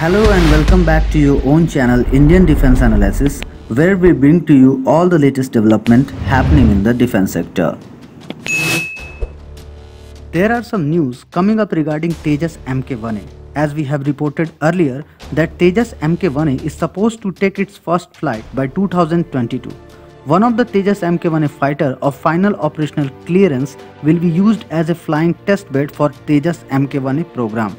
Hello and welcome back to your own channel Indian Defense Analysis, where we bring to you all the latest development happening in the defense sector. There are some news coming up regarding Tejas MK1A. As we have reported earlier that Tejas MK1A is supposed to take its first flight by 2022. One of the Tejas MK1A fighter of final operational clearance will be used as a flying testbed for Tejas MK1A program.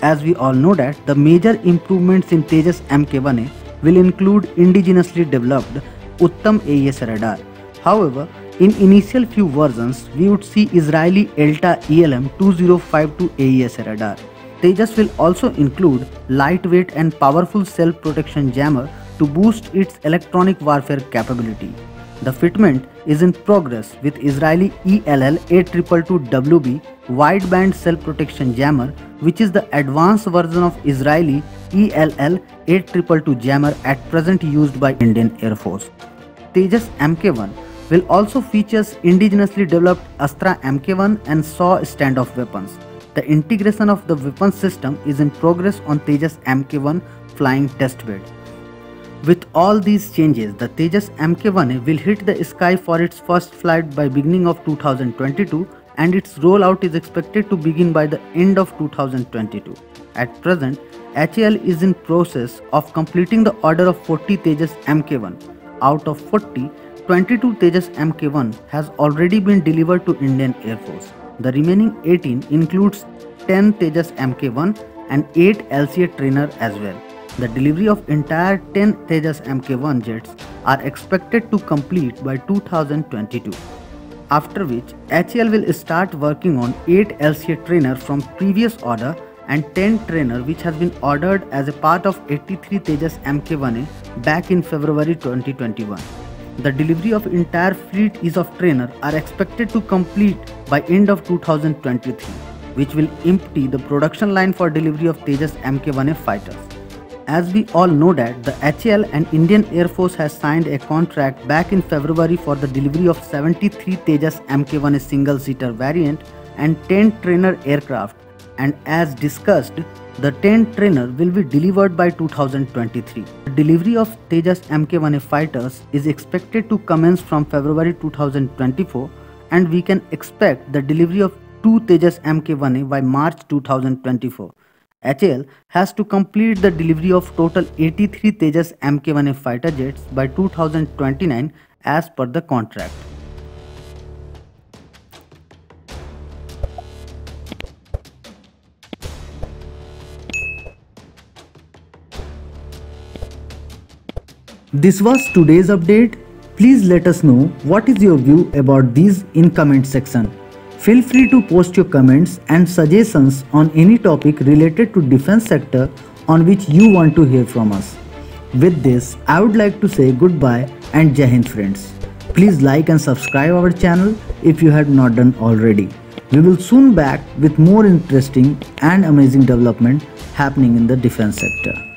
As we all know that the major improvements in Tejas MK1A will include indigenously developed Uttam AESA radar. However, in initial few versions, we would see Israeli ELTA ELM-2052 AESA radar. Tejas will also include lightweight and powerful self-protection jammer to boost its electronic warfare capability. The fitment is in progress with Israeli ELL-8222WB wideband self-protection jammer, which is the advanced version of Israeli ELL-8222 jammer at present used by Indian Air Force. Tejas MK1 will also feature indigenously developed Astra MK1 and SAAW standoff weapons. The integration of the weapon system is in progress on Tejas MK1 flying testbed. With all these changes, the Tejas MK1A will hit the sky for its first flight by beginning of 2022, and its rollout is expected to begin by the end of 2022. At present, HAL is in process of completing the order of 40 Tejas MK1. Out of 40, 22 Tejas MK1 has already been delivered to Indian Air Force. The remaining 18 includes 10 Tejas MK1 and 8 LCA Trainer as well. The delivery of entire 10 Tejas MK1 jets are expected to complete by 2022, after which HAL will start working on 8 LCA Trainer from previous order and 10 Trainer, which has been ordered as a part of 83 Tejas MK1A back in February 2021. The delivery of entire fleet of Trainer are expected to complete by end of 2023, which will empty the production line for delivery of Tejas MK1A fighters. As we all know that the HAL and Indian Air Force has signed a contract back in February for the delivery of 73 Tejas MK1A single-seater variant and 10 Trainer aircraft, and as discussed, the 10 Trainer will be delivered by 2023. The delivery of Tejas MK1A fighters is expected to commence from February 2024, and we can expect the delivery of 2 Tejas MK1A by March 2024. HAL has to complete the delivery of total 83 Tejas MK1A fighter jets by 2029 as per the contract. This was today's update. Please let us know what is your view about these in comment section. Feel free to post your comments and suggestions on any topic related to defense sector on which you want to hear from us. With this, I would like to say goodbye and Jai Hind friends. Please like and subscribe our channel if you have not done already. We will soon back with more interesting and amazing development happening in the defense sector.